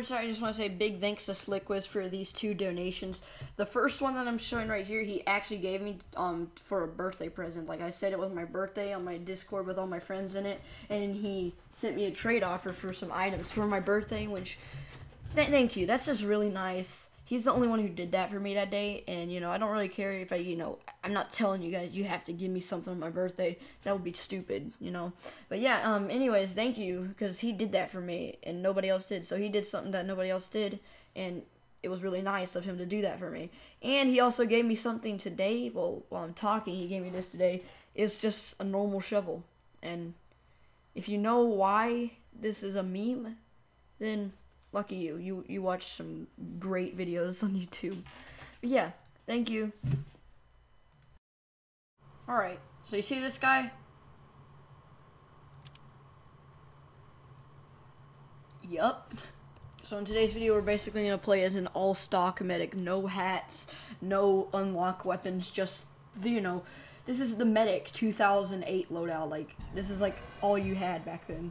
we start, I just want to say big thanks to SlickWiz for these two donations. The first one that I'm showing right here, he actually gave me for a birthday present. Like I said, it was my birthday on my Discord with all my friends in it, and he sent me a trade offer for some items for my birthday, which, thank you. That's just really nice. He's the only one who did that for me that day, and, you know, I don't really care if I, you know, I'm not telling you guys you have to give me something on my birthday. That would be stupid, you know. But, yeah, anyways, thank you, because he did that for me, and nobody else did. So he did something that nobody else did, and it was really nice of him to do that for me. And he also gave me something today. Well, while I'm talking, he gave me this today. It's just a normal shovel. And if you know why this is a meme, then... lucky you. You watch some great videos on YouTube. But yeah, thank you. Alright, so you see this guy? Yup. So in today's video, we're basically going to play as an all-stock medic. No hats, no unlock weapons, just, you know, this is the Medic 2008 loadout. Like, this is like all you had back then.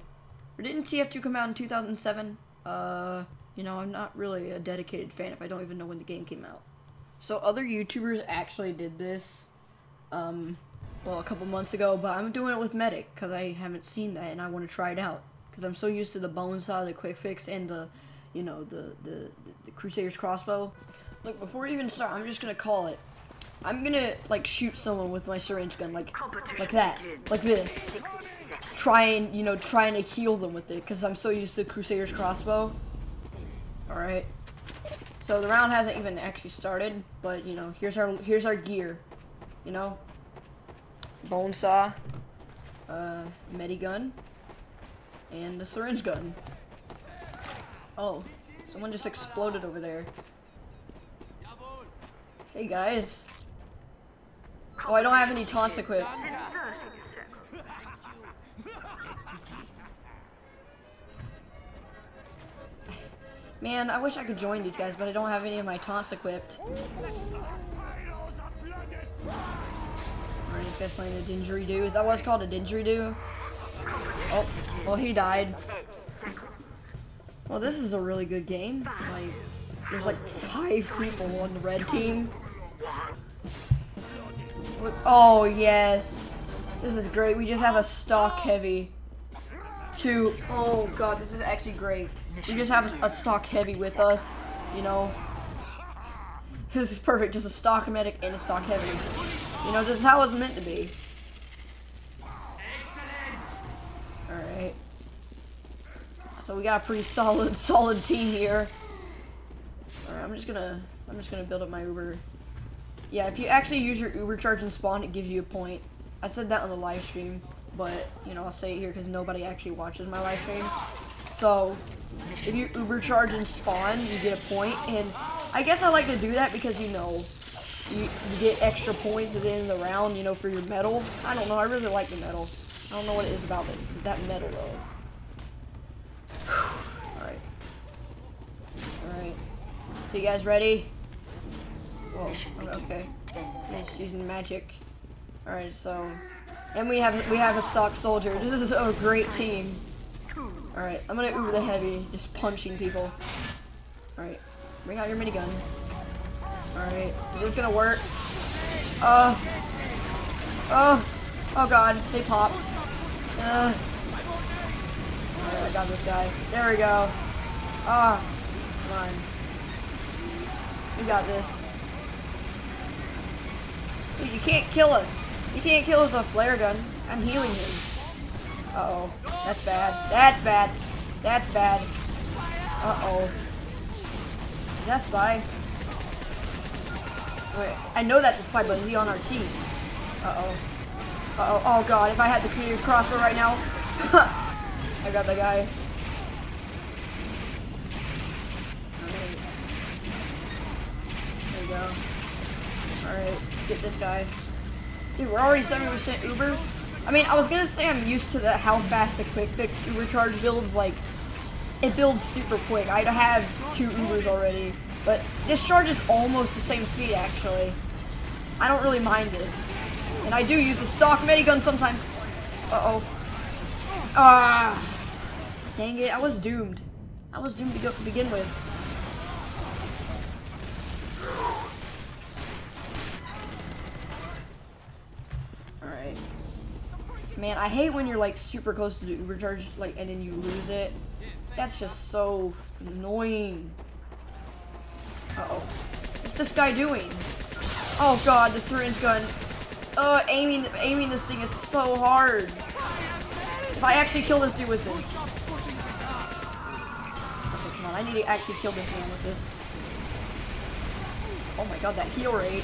Or didn't TF2 come out in 2007? You know, I'm not really a dedicated fan if I don't even know when the game came out. So other YouTubers actually did this, well, a couple months ago, but I'm doing it with Medic, because I haven't seen that, and I want to try it out. Because I'm so used to the Bonesaw, the quick fix, and the, you know, the Crusader's Crossbow. Look, before we even start, I'm just gonna call it. I'm gonna, like, shoot someone with my syringe gun, like that, like this. Trying to heal them with it, because I'm so used to Crusader's Crossbow. Alright. So the round hasn't even actually started, but, you know, here's our gear. You know? Bonesaw, medigun, and the syringe gun. Oh, someone just exploded over there. Hey guys. Oh, I don't have any taunts equipped. Man, I wish I could join these guys, but I don't have any of my taunts equipped. Alright, this guy's playing a didgeridoo. Is that what's called, a didgeridoo? Oh, well, he died. Well, this is a really good game. Like, there's like 5 people on the red team. Oh, yes. This is great. We just have a stock heavy. Oh god, this is actually great. We just have a stock heavy with us, you know. This is perfect, just a stock medic and a stock heavy. You know, this is how it's meant to be. Alright. So we got a pretty solid team here. Alright, I'm just gonna build up my Uber. Yeah, if you actually use your Uber charge and spawn, it gives you a point. I said that on the live stream, but, you know, I'll say it here because nobody actually watches my live stream. So, if you Uber charge and spawn, you get a point, and I guess I like to do that because, you know, you get extra points at the end of the round, you know, for your medal. I don't know, I really like the medal. I don't know what it is about that medal, though. Alright. Alright. So, you guys ready? Whoa, okay. Just using magic. Alright, so... and we have a stock soldier. This is a great team. Alright, I'm gonna Uber the heavy, just punching people. Alright, bring out your minigun. Alright, is this gonna work? Oh god, they popped. Alright, I got this guy. There we go. Come on. We got this. Dude, you can't kill us. You can't kill us with a flare gun. I'm healing him. Uh-oh. That's bad. That's bad. That's bad. Uh-oh. Is that Spy? Wait, I know that's a Spy, but is he on our team? Uh-oh. Uh-oh. Oh, God. If I had the Crusader's Crossbow right now. I got that guy. Alright. There we go. Alright. Get this guy. Dude, we're already 70% Uber. I mean, I was gonna say I'm used to how fast a quick fix Uber charge builds. Like, it builds super quick. I have 2 Ubers already, but this charge is almost the same speed actually. I don't really mind this, and I do use a stock medigun sometimes. Dang it, I was doomed. I was doomed to go to begin with. Alright. Man, I hate when you're like super close to the Uber charge, like, and then you lose it. That's just so annoying. Uh-oh. What's this guy doing? Oh god, the syringe gun. Aiming this thing is so hard. If I actually kill this dude with this. Okay, come on, I need to actually kill this man with this. Oh my god, that heal rate.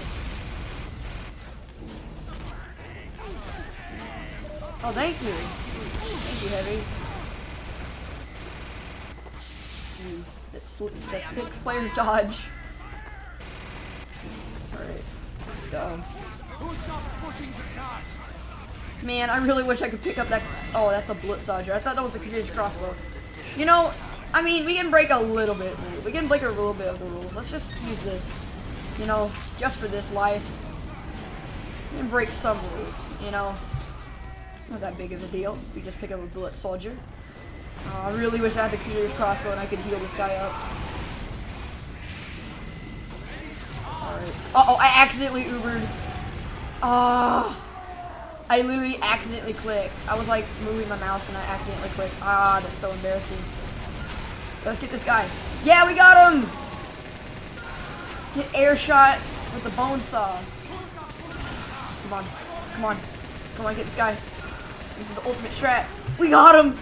Oh, thank you. Thank you, Heavy. Dude, that sick flare dodge. Alright, let's go. Man, I really wish I could pick up that. Oh, that's a Blutsauger. I thought that was a Crusader's Crossbow. You know, I mean, we can break a little bit. We can break a little bit of the rules. Let's just use this. You know, just for this life. We can break some rules, you know. Not that big of a deal. We just pick up a Blutsauger. I really wish I had the Crusader's Crossbow and I could heal this guy up. Alright. Uh-oh, I accidentally Ubered. I literally accidentally clicked. I was like moving my mouse and I accidentally clicked. Ah, that's so embarrassing. Let's get this guy. Yeah, we got him! Get air shot with the Bonesaw. Come on. Come on. Come on, get this guy. This is the ultimate strat. We got him!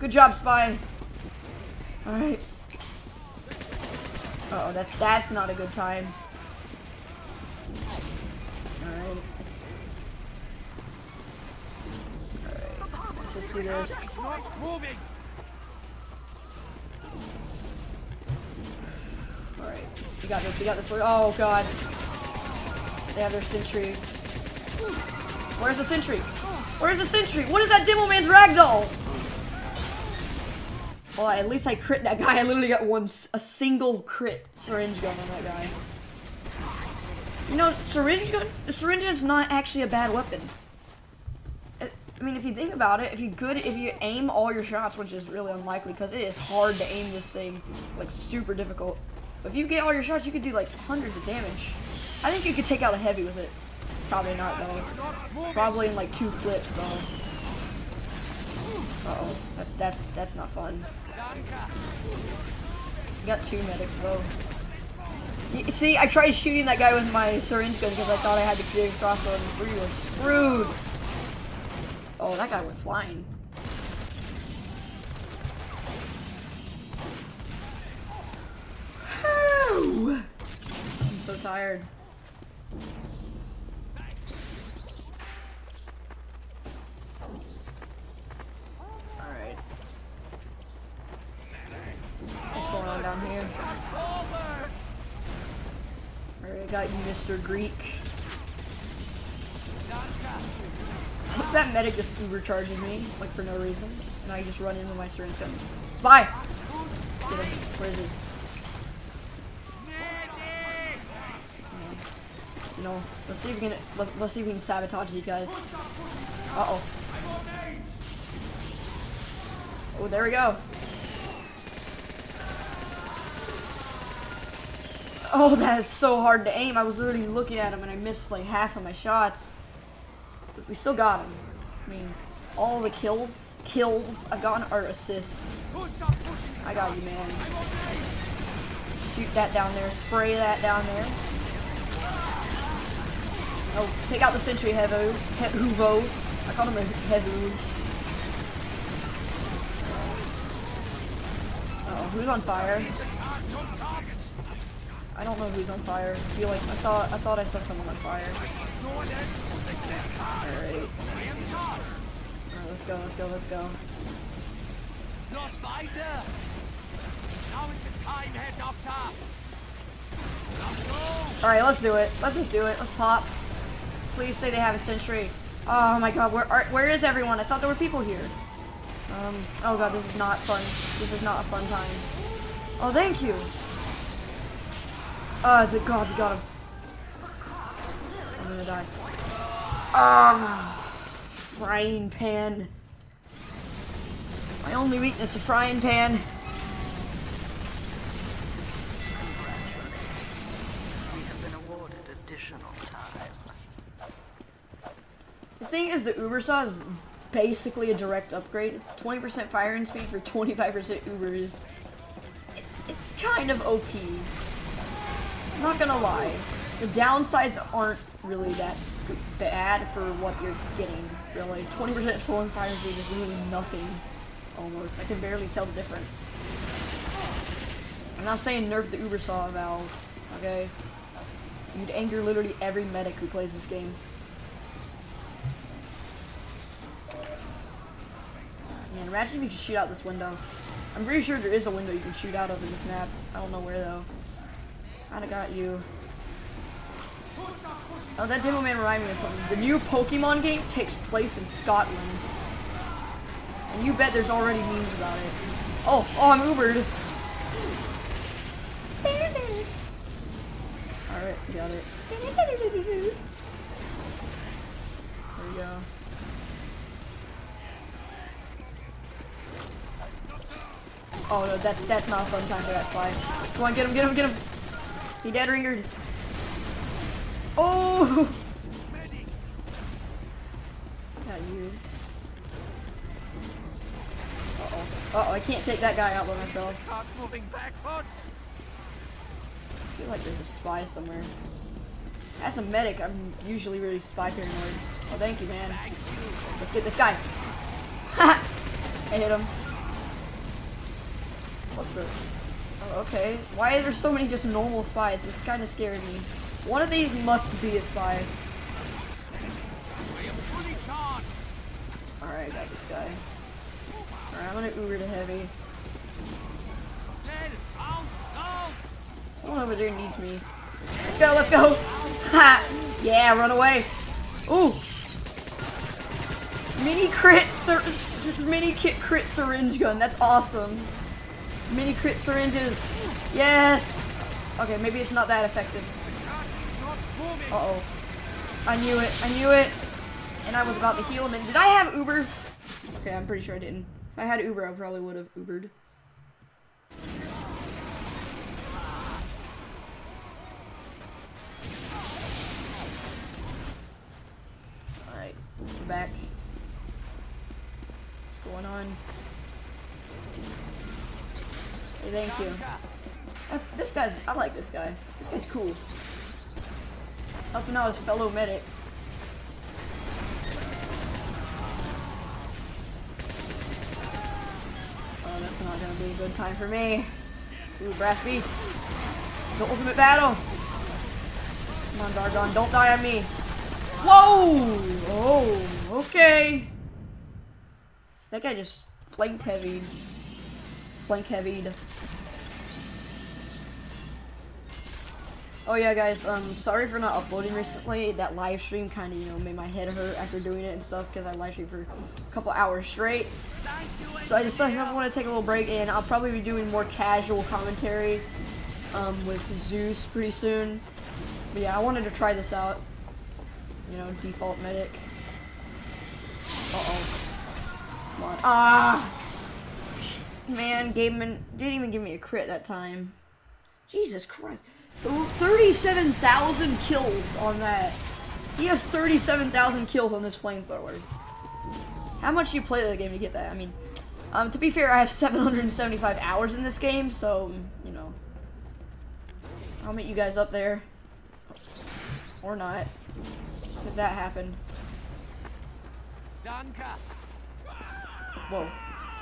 Good job, Spy. Alright. Uh-oh, that's not a good time. Alright. Let's just do this. Alright, we got this, oh god. They have their sentry. Where's the sentry? Where's the sentry? What is that demo man's ragdoll? Well, at least I crit that guy. I literally got a single crit syringe gun on that guy. You know, the syringe gun's not actually a bad weapon. I mean, if you think about it, if you aim all your shots, which is really unlikely because it is hard to aim this thing, it's like super difficult. But if you get all your shots, you could do like hundreds of damage. I think you could take out a heavy with it. Probably not though. Probably in like 2 clips though. Uh-oh, that's not fun. You got 2 medics though. You see, I tried shooting that guy with my syringe gun because I thought I had the Crusader's Crossbow and we were screwed. Oh, that guy went flying. I'm so tired. Alright. What's going on down here? Alright, I got you, Mr. Greek. That medic just overcharges me, like, for no reason, and I just run in with my syringe gun. Bye! Where is he? You know, let's see if we can sabotage these guys. Uh-oh. Oh, there we go. Oh, that is so hard to aim. I was literally looking at him and I missed, like, half of my shots. We still got him. I mean, all the kills I've gotten are assists. I got you, man. Shoot that down there. Spray that down there. Oh, take out the sentry, Hevo. I called him a Hevo. Uh-oh, who's on fire? I don't know who's on fire. I feel like I thought I saw someone on fire. Alright. Let's go, let's go. Alright, let's do it. Let's just do it. Let's pop. Please say they have a sentry. Oh my god, where is everyone? I thought there were people here. Oh god, this is not fun. This is not a fun time. Oh, thank you. Thank god, we got him. I'm gonna die. Frying pan. My only weakness, a frying pan. thing is, the Ubersaw is basically a direct upgrade. 20% firing speed for 25% Ubers. It's kind of OP. I'm not gonna lie. The downsides aren't really that bad for what you're getting, really. 20% stolen firing speed is really nothing, almost. I can barely tell the difference. I'm not saying nerf the Ubersaw valve, okay? You'd anger literally every medic who plays this game. Man, imagine if you could shoot out this window. I'm pretty sure there is a window you can shoot out of in this map. I don't know where, though. I'd have got you. Oh, that demo man reminded me of something. The new Pokemon game takes place in Scotland. And you bet there's already memes about it. Oh, I'm Ubered. Alright, got it. There we go. Oh no, that's not a fun time for that fly. Come on, get him! He dead, Ringer. Oh! Got you. Uh-oh. Uh-oh, I can't take that guy out by myself. I feel like there's a spy somewhere. As a medic, I'm usually really spy paranoid. Oh, thank you, man. Let's get this guy. Ha! I hit him. What the? Oh, okay. Why are there so many just normal spies? This kind of scared me. One of these must be a spy. Alright, I got this guy. Alright, I'm gonna Uber to heavy. Someone over there needs me. Let's go! Ha! Yeah, run away! Ooh! Mini crit syringe gun, that's awesome! Mini crit syringes! Yes! Okay, maybe it's not that effective. Uh-oh. I knew it! And I was about to heal him, and did I have Uber? Okay, I'm pretty sure I didn't. If I had Uber, I probably would have Ubered. Back. What's going on? Hey, thank you. I like this guy. This guy's cool. Helping out his fellow medic. Oh, that's not gonna be a good time for me. Ooh, Brass Beast. The ultimate battle. Come on, Dargon, don't die on me. Whoa! Oh, okay. That guy just flank heavied. Oh yeah, guys. Sorry for not uploading recently. That live stream kind of, made my head hurt after doing it and stuff because I live streamed for a couple hours straight. So I decided I want to take a little break, and I'll probably be doing more casual commentary with Zeus pretty soon. But yeah, I wanted to try this out. Default medic. Uh-oh. Come on. Ah! Man, didn't even give me a crit that time. Jesus Christ. 37,000 kills on that. He has 37,000 kills on this flamethrower. How much do you play the game to get that? I mean, to be fair, I have 775 hours in this game, so, I'll meet you guys up there. Or not. Because that happened. Whoa.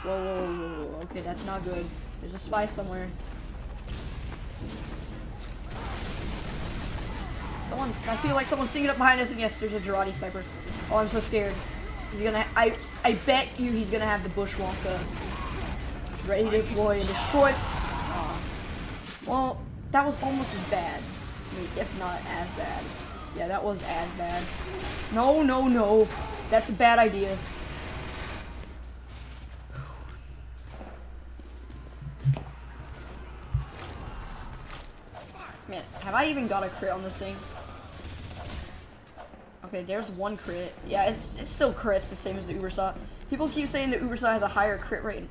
Whoa. Okay, that's not good. There's a spy somewhere. I feel like someone's sneaking up behind us, and yes, there's a Jarate sniper. Oh, I'm so scared. He's gonna, I bet you he's gonna have the Bushwacka ready to deploy and destroy. Oh. Well, that was almost as bad. I mean, if not as bad. Yeah, that was as bad. No. That's a bad idea. Man, have I even got a crit on this thing? Okay, there's one crit. Yeah, it's still crits, the same as the Ubersaw. People keep saying the Ubersaw has a higher crit rate.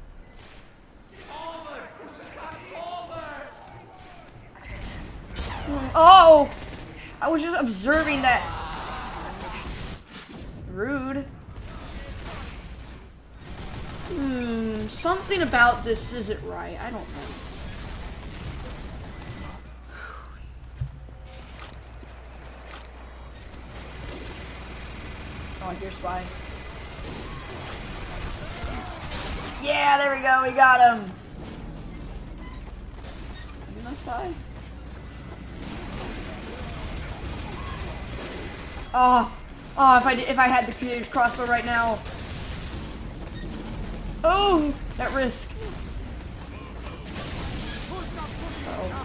Oh! I was just observing that. rude. Something about this isn't right. I don't know. Oh, here's Spy. Yeah, there we go. We got him. Are you my Spy? Oh, oh! If I had the Crusader's Crossbow right now. Oh, that risk. Uh-oh.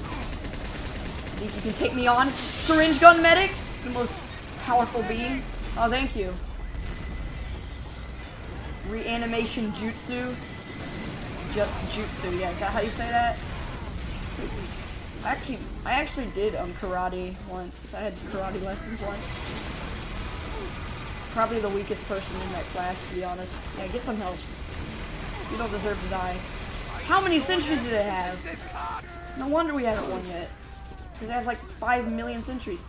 Think you can take me on? Syringe gun, medic, the most powerful being. Oh, thank you. Reanimation jutsu. Jutsu. Yeah, is that how you say that? Actually, I actually did karate once. I had karate lessons once. Probably the weakest person in that class, to be honest. Yeah, get some help. You don't deserve to die. How many centuries do they have? No wonder we haven't won yet. Because they have like 5 million centuries.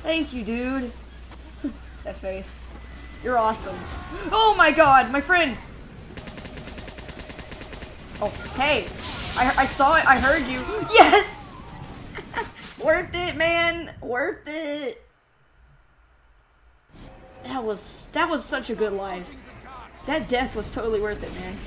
Thank you, dude. That face. You're awesome. Oh my god, my friend! Oh, hey! I saw it, I heard you. Yes! Worth it, man! Worth it! That was such a good life. That death was totally worth it, man.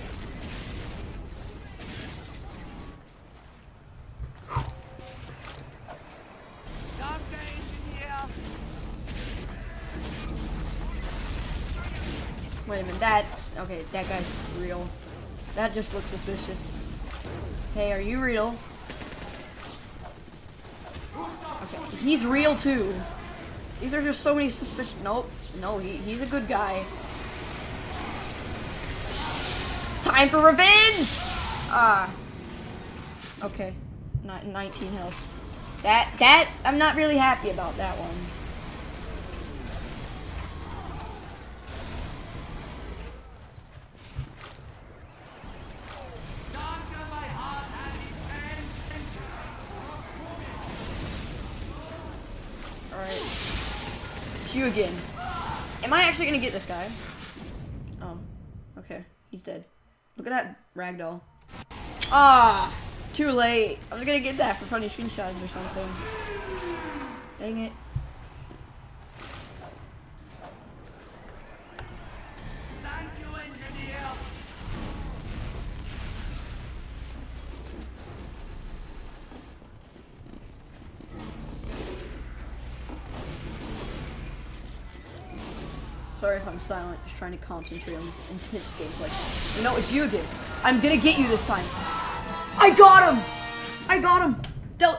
Wait a minute, okay, that guy's real. That just looks suspicious. Hey, are you real? Okay, he's real too. These are just so many suspicious, nope. No, he's a good guy. Time for revenge! Ah. Okay. Not 19 health. That, I'm not really happy about that one. Alright. It's you again. Am I actually gonna get this guy? Oh. Okay. He's dead. Look at that ragdoll. Ah, too late. I was gonna get that for funny screenshots or something. Dang it. Thank you, engineer. Sorry if I'm silent, just trying to concentrate on this intense gameplay. No, it's you again. I'm gonna get you this time. I got him! I got him!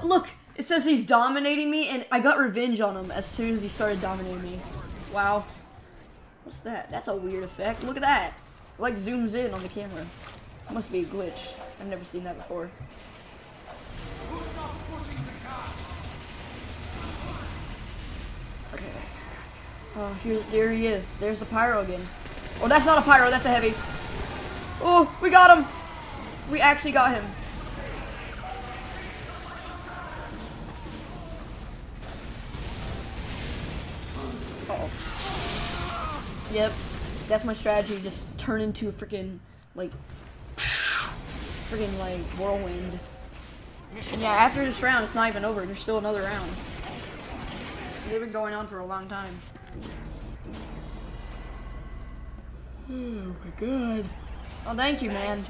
Look, it says he's dominating me, and I got revenge on him as soon as he started dominating me. Wow. What's that? That's a weird effect. Look at that. It, like, zooms in on the camera. It must be a glitch. I've never seen that before. Okay. Oh, there he is. There's the pyro again. Oh, that's not a pyro. That's a heavy. Oh, we got him. We actually got him. Uh-oh. Yep. That's my strategy. Just turn into a freaking, like, whirlwind. And yeah, after this round, it's not even over. There's still another round. They've been going on for a long time. Oh my god. Oh, thank you, man.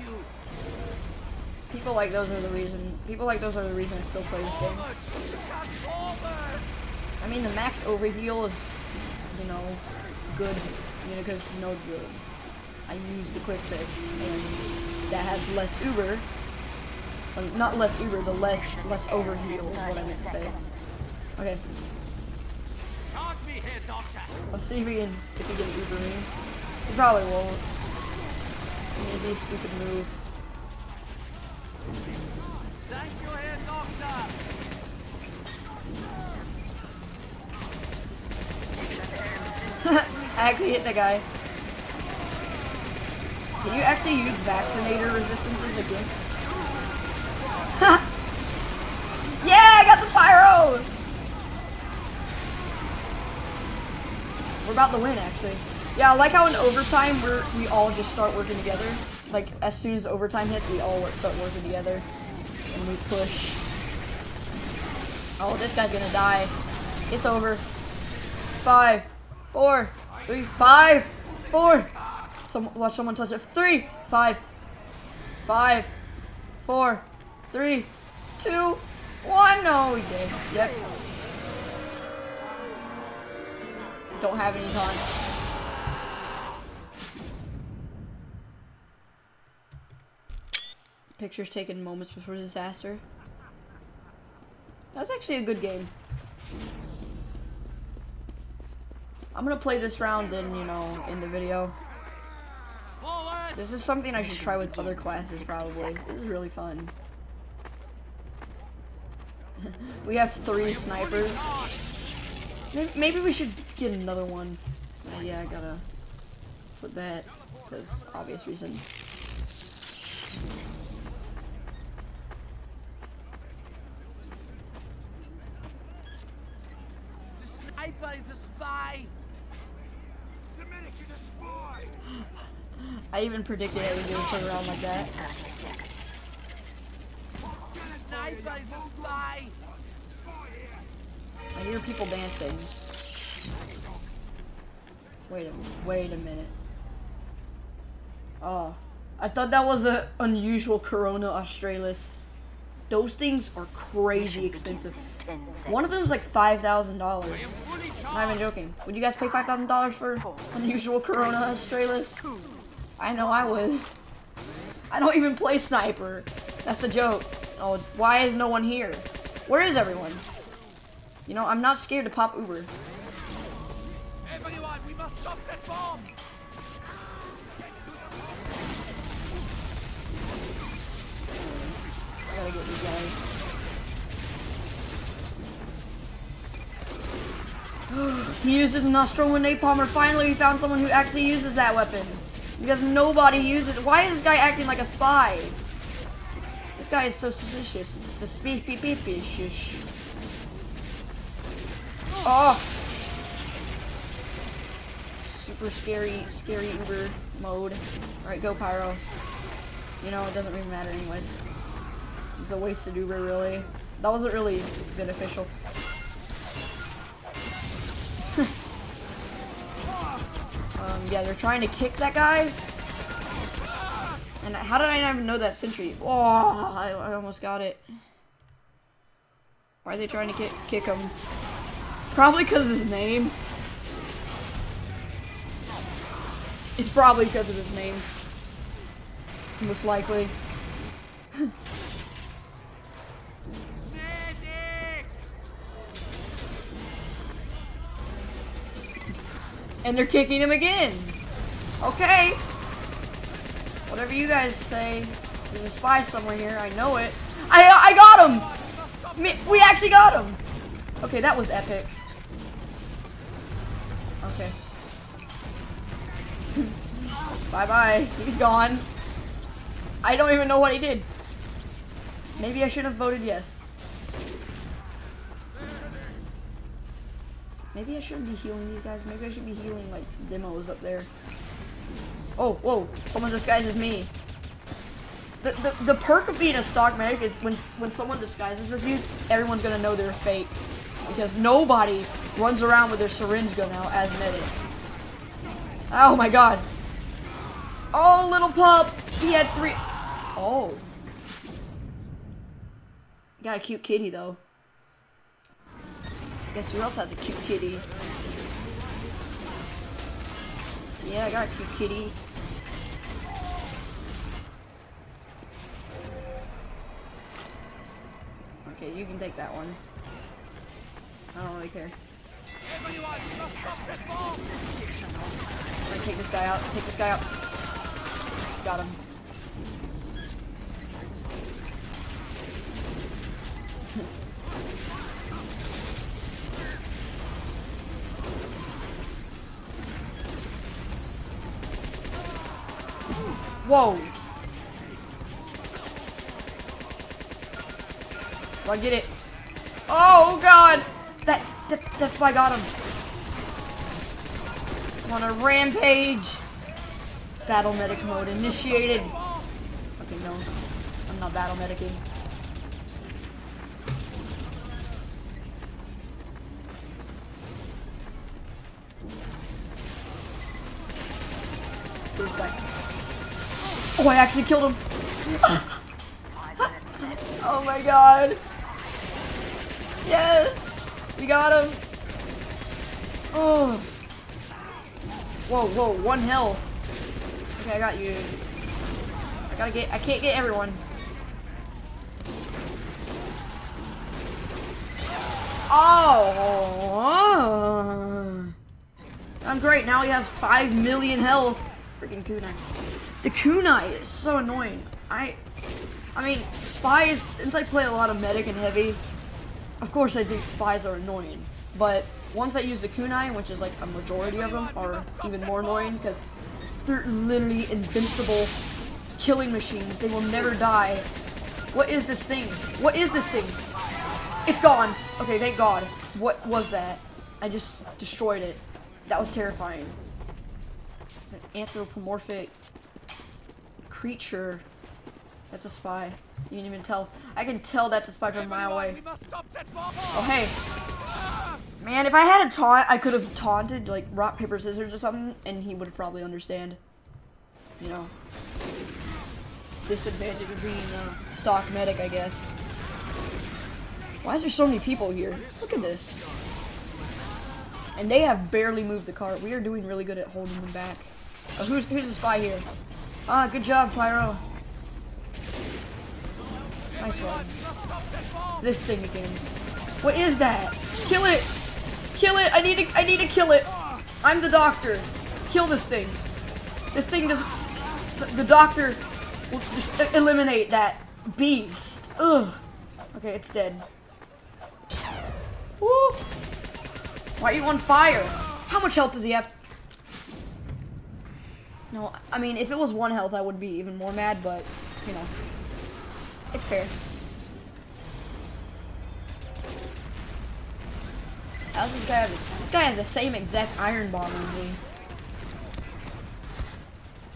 People like those are the reason. People like those are the reason I still play this game. I mean, the max overheal is, you know, good. You know, because no good. I use the quick fix, and that has less uber. Not less uber, the less overheal is what I meant to say. Okay. I'll see if we can get an Uber in. He probably won't. Maybe a stupid move. Thank you, Herr Doctor. I actually hit the guy. Can you actually use vaccinator resistances against? Yeah, I got the pyro! We're about the win, actually. Yeah, I like how in overtime we all just start working together. Like, as soon as overtime hits, we all start working together. And we push. Oh, this guy's gonna die. It's over. 5, 4, 3, 5, 4. Watch someone touch it. 3, 5, 5, 4, 3, 2, 1. No, he did. Yep. Don't have any time. Pictures taken moments before disaster. That's actually a good game. I'm gonna play this round and, you know, in the video. This is something I should try with other classes, probably. This is really fun. We have 3 snipers. Maybe we should get another one. But yeah, I gotta put that because obvious reasons. The sniper is a spy. The medic is a spy. I even predicted I would do a around like that. The sniper is a spy. I hear people dancing. Wait a minute. Oh, I thought that was an unusual Corona Australis. Those things are crazy expensive. One of them is like $5,000. Not even joking. Would you guys pay $5,000 for unusual Corona Australis? I know I would. I don't even play sniper. That's the joke. Oh, why is no one here? Where is everyone? You know, I'm not scared to pop Uber. Everyone, we must stop that bomb. I gotta get these guys. He uses an Australian napalmer. Finally, we found someone who actually uses that weapon. Because nobody uses it. Why is this guy acting like a spy? This guy is so suspicious. Suspicious. Oh! Super scary Uber mode. Alright, go Pyro. You know, it doesn't really matter anyways. It's a wasted Uber, really. That wasn't really beneficial. Yeah, they're trying to kick that guy. And how did I not even know that sentry? Oh, I almost got it. Why are they trying to kick him? Probably because of his name. It's probably because of his name. Most likely. And they're kicking him again. Okay. Whatever you guys say. There's a spy somewhere here. I know it. I got him. We actually got him. Okay, that was epic. Okay. Bye-bye. He's gone. I don't even know what he did. Maybe I should have voted yes. Maybe I shouldn't be healing these guys. Maybe I should be healing, like, demos up there. Oh, whoa. Someone disguises me. The perk of being a stock medic is when someone disguises as you, everyone's gonna know they're fake. Because nobody runs around with their syringe gun out as medic. Oh my god. Oh, little pup. He had 3. Oh. Got a cute kitty, though. Guess who else has a cute kitty? Yeah, I got a cute kitty. Okay, you can take that one. I don't really care. I'm gonna take this guy out. Take this guy out. Got him. Whoa. Do I get it? Oh god. That's why I got him. on a rampage. Battle medic mode initiated. Okay, no, I'm not battle medicing. Oh, I actually killed him. Oh my god. Yes, we got him. Oh. Whoa, whoa, one health. Okay, I got you. I can't get everyone. Oh. I'm great. Now he has 5 million health. Freaking kunai. The kunai is so annoying. I mean, spies, since I play a lot of medic and heavy, of course I think spies are annoying, but once I use the kunai, which is like a majority of them, are even more annoying because they're literally invincible killing machines. They will never die. What is this thing? What is this thing? It's gone. Okay, thank God. What was that? I just destroyed it. That was terrifying. It's an anthropomorphic creature. That's a spy. You didn't even tell. I can tell that's a spy from a mile away. Oh, hey. Man, if I had a taunt, I could have taunted, like, rock, paper, scissors or something, and he would probably understand. You know. Disadvantage of being a stock medic, I guess. Why is there so many people here? Look at this. And they have barely moved the cart. We are doing really good at holding them back. Oh, who's the spy here? Ah, good job, Pyro. Nice one. This thing again. What is that? Kill it! Kill it! I need to kill it! I'm the doctor. Kill this thing. This thing does. The doctor will just eliminate that beast. Ugh. Okay, it's dead. Woo! Why are you on fire? How much health does he have? No, I mean, if it was one health, I would be even more mad, but, you know. It's fair. How's this guy have this guy has the same exact iron bomb as me.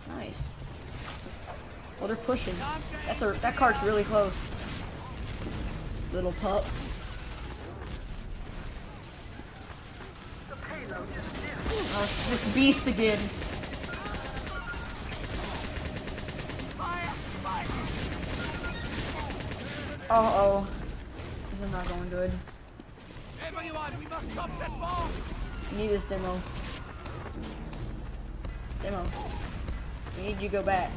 Nice. Well, they're pushing. That cart's really close. Little pup. Oh, this beast again. Uh-oh. This is not going good. We need this demo. Demo. We need you to go back.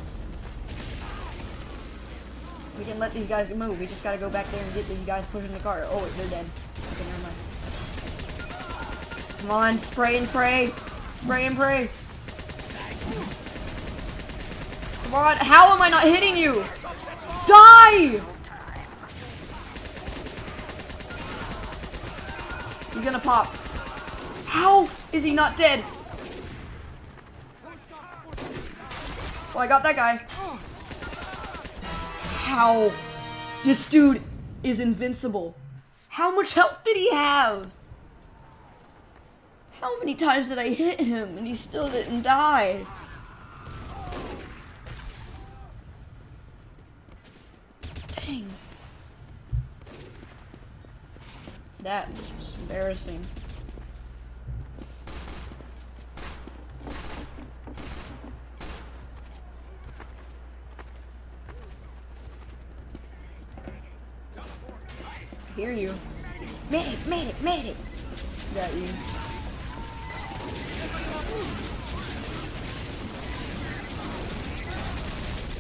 We can let these guys move. We just gotta go back there and get these guys pushing the car. Oh, they're dead. Okay, never mind. Come on, spray and pray. Spray and pray. Come on, how am I not hitting you? Die! He's gonna pop. How is he not dead? Well, I got that guy. How? This dude is invincible. How much health did he have? How many times did I hit him and he still didn't die? Dang. That was embarrassing. I hear you. Medic! Got you.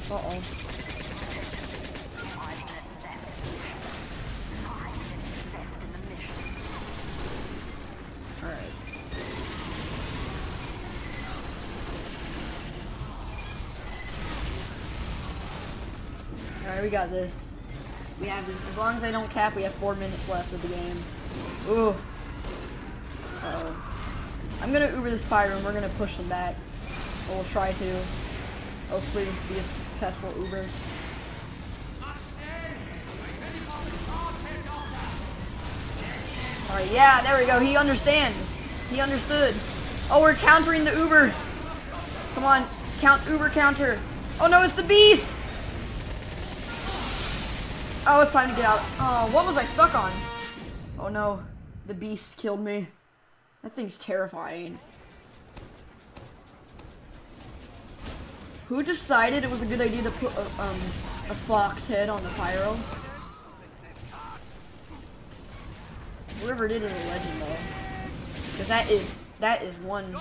Uh-oh. Alright, we got this. We have this. As long as they don't cap, we have 4 minutes left of the game. Ooh. Uh-oh. I'm gonna Uber this Pyro and we're gonna push them back. Or we'll try to. Hopefully this will be a successful Uber. Alright, yeah, there we go. He understands. He understood. Oh, we're countering the Uber. Come on, Uber counter. Oh no, it's the beast. Oh, it's time to get out. Oh, what was I stuck on? Oh no, the beast killed me. That thing's terrifying. Who decided it was a good idea to put a fox head on the pyro? Whoever did it is a legend though. Because that is one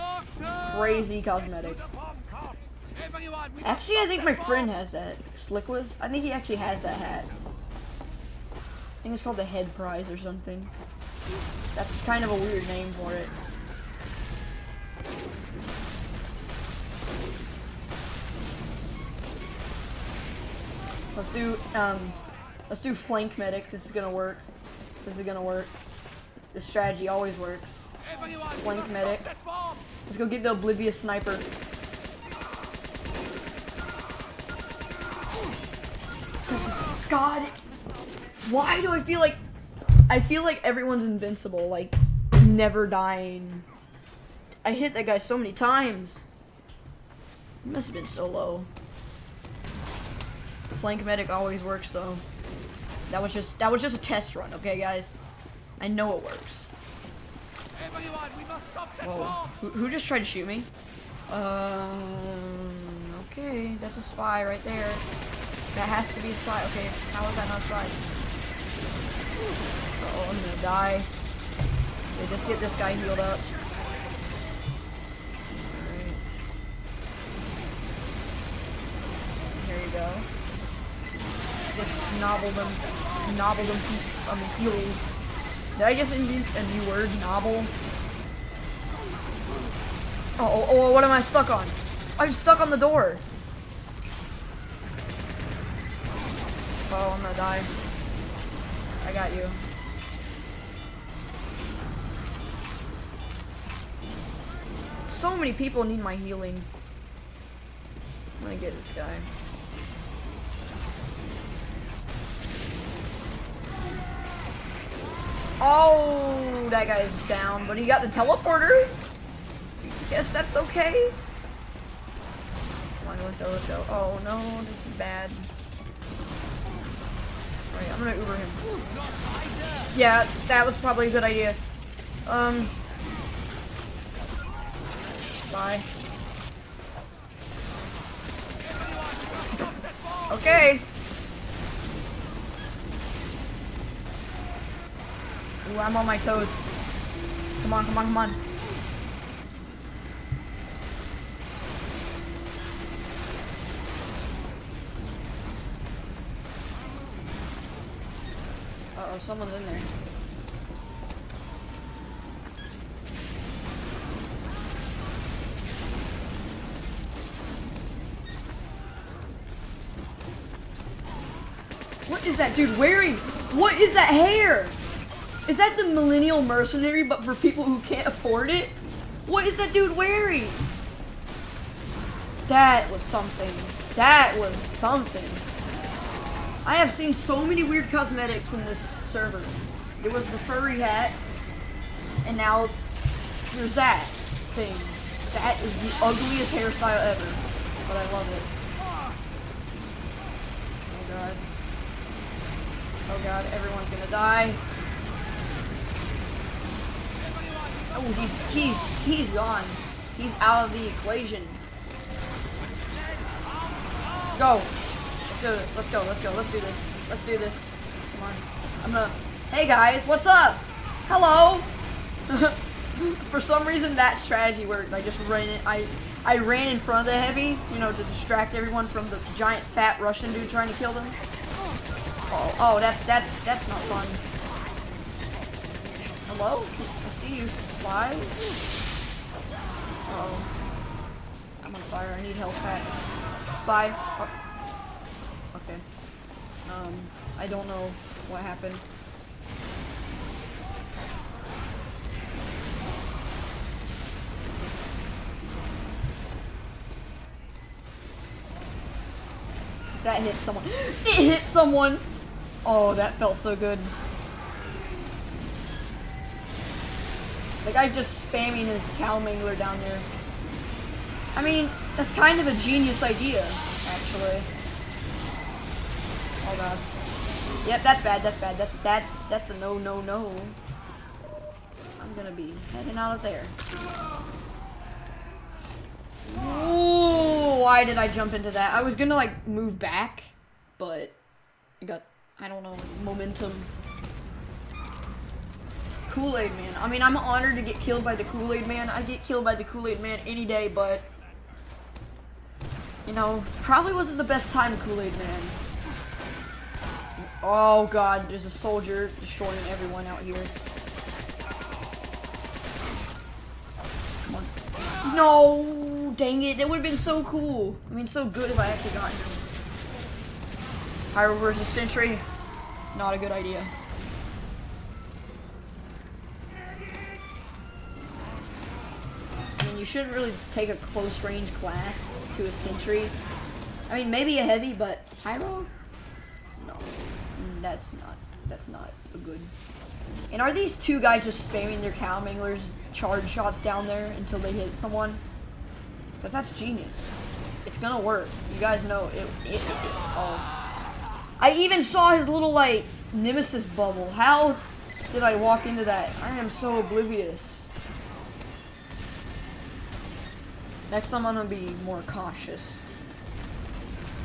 crazy cosmetic. Actually, I think my friend has that. SlickWiz. I think he actually has that hat. I think it's called the Head Prize or something. That's kind of a weird name for it. Let's do flank medic. This is gonna work. This is gonna work. This strategy always works. Flank medic. Let's go get the oblivious sniper. God, why do I feel like everyone's invincible, like never dying. I hit that guy so many times. It must have been so low. Flank medic always works though. That was just a test run, okay guys? I know it works. Everyone, we must stop that bomb. Who just tried to shoot me? Okay, that's a spy right there. That has to be a spy. Okay, how is that not a spy? Uh-oh, I'm gonna die. Okay, just get this guy healed up. Alright. Here you go. Just nobbled them heels. Did I just invent a new word? Nobble? Oh, what am I stuck on? I'm stuck on the door. Oh, I'm gonna die. I got you. So many people need my healing. I'm gonna get this guy. Oh, that guy's down, but he got the teleporter. I guess that's okay. Come on, let's go. Oh no, this is bad. Right, I'm gonna Uber him. Yeah, that was probably a good idea. Bye. Okay. Ooh, I'm on my toes. Come on. Uh-oh, someone's in there. What is that dude wearing? What is that hair? Is that the millennial mercenary, but for people who can't afford it? What is that dude wearing? That was something. I have seen so many weird cosmetics in this server. There was the furry hat, and now there's that thing. That is the ugliest hairstyle ever, but I love it. Oh god. Oh god, everyone's gonna die. Oh, he's gone. He's out of the equation. Go. Let's do it. Let's go. Let's do this. Come on. Hey guys, what's up? Hello. For some reason that strategy worked. I just ran it. I ran in front of the heavy, you know, to distract everyone from the giant fat Russian dude trying to kill them. Oh, that's not fun. Hello? I see you, spy. Uh-oh. I'm on fire. I need health pack. Spy. Oh. Okay. I don't know what happened. That hit someone. It hit someone! Oh, that felt so good. The guy's just spamming his cow mangler down there. I mean, that's kind of a genius idea, actually. Oh god. Yep, that's bad, that's bad. That's a no, no, no. I'm gonna be heading out of there. Ooh, why did I jump into that? I was gonna, like, move back, but I got, I don't know, momentum. Kool-Aid Man. I mean, I'm honored to get killed by the Kool-Aid Man. I get killed by the Kool-Aid Man any day, but, you know, probably wasn't the best time, Kool-Aid Man. Oh god, there's a soldier destroying everyone out here. Come on. No, dang it. That would have been so cool. I mean, so good if I actually got him. Pyro versus Sentry. Not a good idea. I mean, you shouldn't really take a close range class to a Sentry. I mean, maybe a heavy, but Pyro? No. That's not a good. And are these two guys just spamming their cow manglers charge shots down there until they hit someone? Because that's genius. It's gonna work. You guys know it. Oh. I even saw his little, like, nemesis bubble. How did I walk into that? I am so oblivious. Next time I'm gonna be more cautious.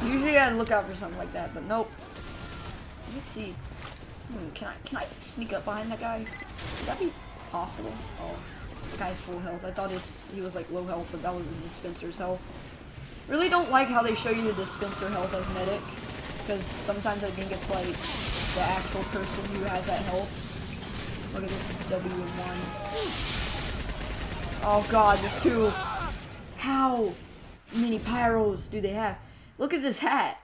Usually I look out for something like that, but nope. Let me see. Can I sneak up behind that guy? Would that be possible? Oh, the guy's full health. I thought he was like low health, but that was the dispenser's health. Really don't like how they show you the dispenser health as medic, because sometimes I think it's like the actual person who has that health. Look at this W1. Oh god, there's two. How many pyros do they have? Look at this hat.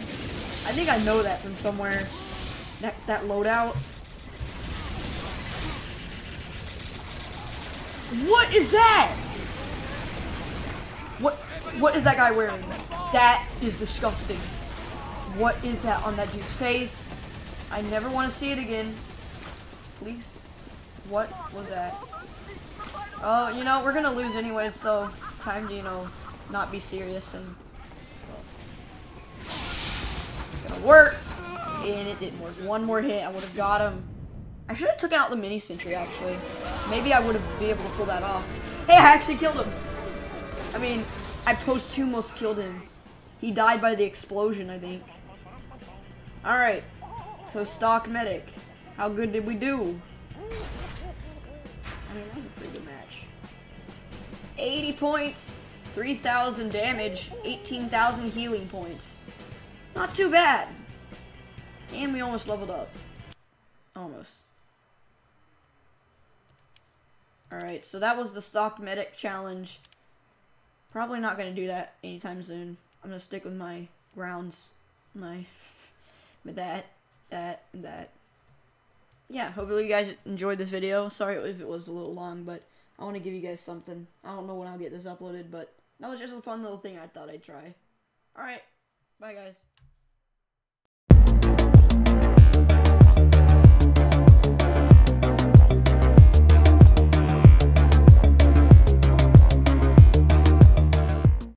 I think I know that from somewhere. That loadout. What is that? What is that guy wearing? That is disgusting. What is that on that dude's face? I never want to see it again. Please. What was that? Oh, you know, we're gonna lose anyway, so time to, you know, not be serious and work, and it didn't work. One more hit, I would have got him. I should have took out the mini sentry, actually. Maybe I would have been able to pull that off. Hey, I actually killed him. I mean, I posthumous killed him. He died by the explosion, I think. Alright, so stock medic. How good did we do? I mean, that was a pretty good match. 80 points, 3,000 damage, 18,000 healing points. Not too bad. And we almost leveled up. Almost. Alright, so that was the stock medic challenge. Probably not going to do that anytime soon. I'm going to stick with my rounds. With that. Yeah, hopefully you guys enjoyed this video. Sorry if it was a little long, but I want to give you guys something. I don't know when I'll get this uploaded, but that was just a fun little thing I thought I'd try. Alright, bye guys.